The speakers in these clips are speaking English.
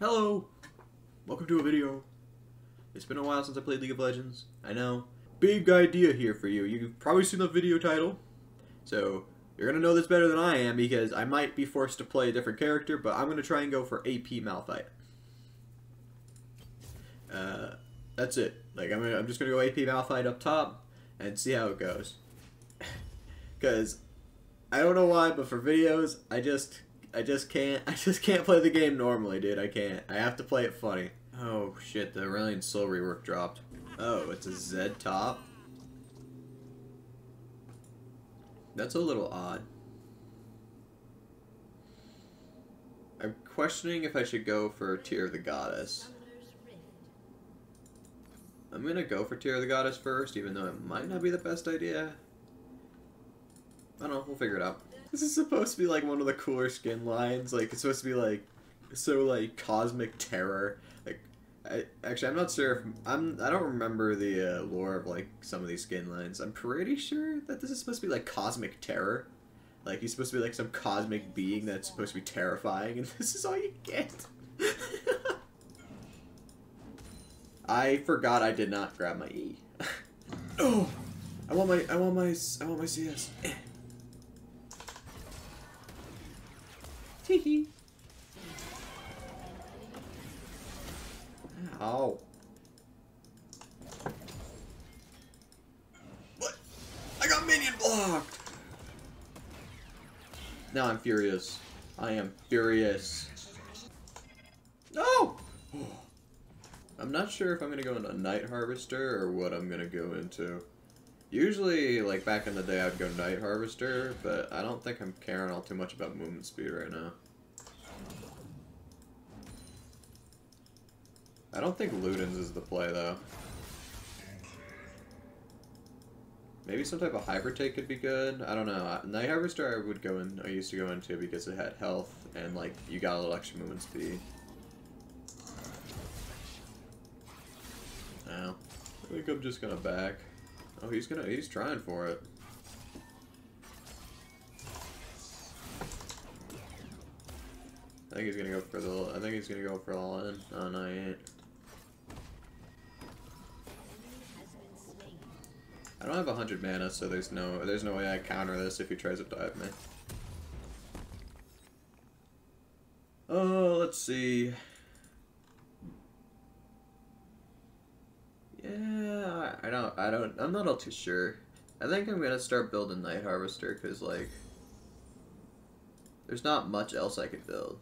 Hello! Welcome to a video. It's been a while since I played League of Legends. I know. Big idea here for you. You've probably seen the video title. So, you're gonna know this better than I am because I might be forced to play a different character, but I'm gonna try and go for AP Malphite. That's it. Like, I'm just gonna go AP Malphite up top and see how it goes. Cause, I don't know why, but for videos, I just can't play the game normally, dude. I can't. I have to play it funny. Oh shit, the Aurelion Sol rework dropped. Oh, it's a Zed top. That's a little odd. I'm questioning if I should go for Tier of the Goddess. I'm gonna go for Tier of the Goddess first, even though it might not be the best idea. I don't know, we'll figure it out. This is supposed to be like one of the cooler skin lines. Like, it's supposed to be like, so like cosmic terror. Like, I'm not sure if I don't remember the lore of like some of these skin lines. I'm pretty sure that this is supposed to be like cosmic terror. Like, he's supposed to be like some cosmic being that's supposed to be terrifying, and this is all you get. I forgot I did not grab my E. Oh, I want my CS. Ow. What? I got minion blocked! Now I'm furious. I am furious. No! I'm not sure if I'm gonna go into Night Harvester or what I'm gonna go into. Usually, like back in the day, I'd go Night Harvester, but I don't think I'm caring all too much about movement speed right now. I don't think Luden's is the play though. Maybe some type of hybrid take could be good. I don't know. Night Harvester I would go in. I used to go into because it had health and like you got a little extra movement speed. Now, I think I'm just gonna back. Oh, he's trying for it. I think he's gonna go for all in. Oh no, he ain't. I don't have 100 mana, so there's no way I counter this if he tries to dive me. Oh, let's see. Yeah, I'm not all too sure. I think I'm gonna start building Night Harvester, cause like, there's not much else I could build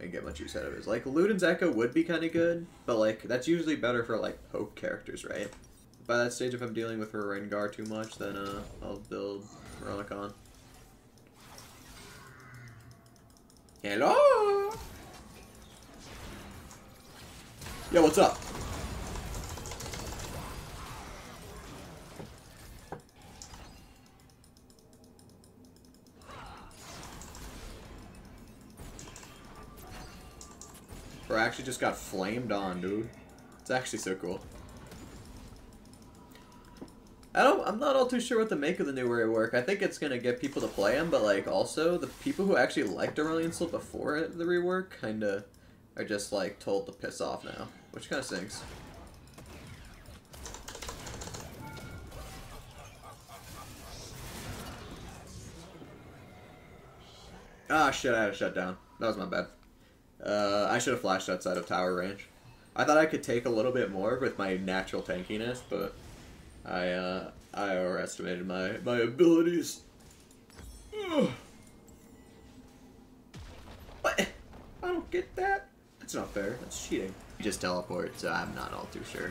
and get much use out of it. Like, Luden's Echo would be kinda good, but like, that's usually better for like, poke characters, right? By that stage, if I'm dealing with Rengar too much, then I'll build Veronicon. Hello! Yo, what's up? Bro, I actually just got flamed on, dude. It's actually so cool. I'm not all too sure what to make of the new rework. I think it's gonna get people to play them, but like also the people who actually liked Aurelion Sol before the rework kinda are just like told to piss off now, which kinda stinks. Ah shit, I had to shut down. That was my bad. I should have flashed outside of tower range. I thought I could take a little bit more with my natural tankiness, but I overestimated my abilities. Ugh. What? I don't get that. That's not fair. That's cheating. You just teleport, so I'm not all too sure.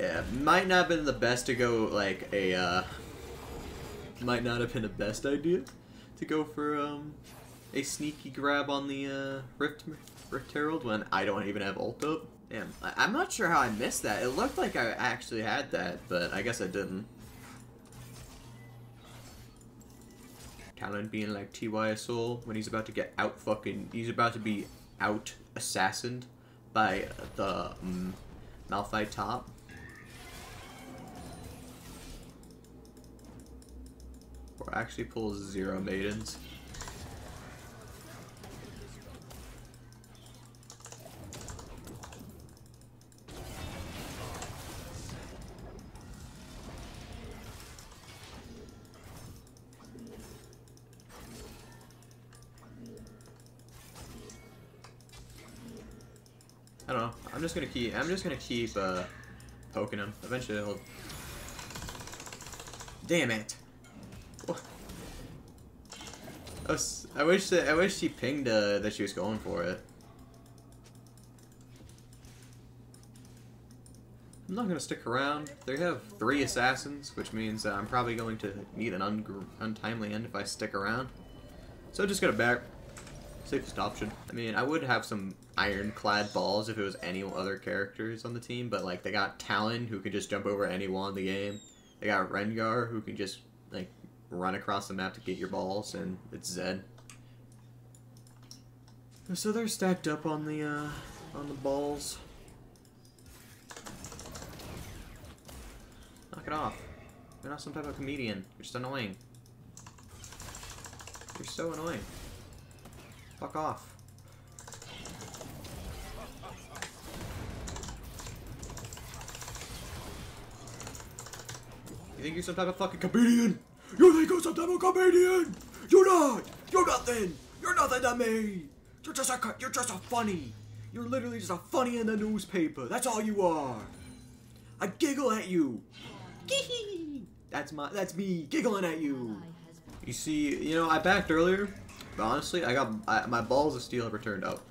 Yeah, might not have been the best to go, like, might not have been the best idea to go for, a sneaky grab on the, Rift Herald when I don't even have ult up. Damn, I'm not sure how I missed that. It looked like I actually had that, but I guess I didn't. Talon being like TYSL when he's about to get out fucking, he's about to be out assassined by the Malphite top. Or actually pulls 0 maidens. I don't know. I'm just gonna keep poking him. Eventually he'll. Damn it! I wish she pinged that she was going for it. I'm not gonna stick around. They have 3 assassins, which means I'm probably going to need an untimely end if I stick around. So I'm just gonna back. Safest option. I mean, I would have some ironclad balls if it was any other characters on the team, but like they got Talon who can just jump over any wall in the game. They got Rengar who can just like run across the map to get your balls, and it's Zed. So they're stacked up on the balls. Knock it off. You're not some type of comedian. You're just annoying. You're so annoying. Fuck off. You think you're some type of fucking comedian? You think you're some type of comedian? You're not! You're nothing! You're nothing to me! You're just a funny! You're literally just a funny in the newspaper! That's all you are! I giggle at you! That's me giggling at you! You see, you know, I backed earlier. Honestly, my balls of steel have returned up.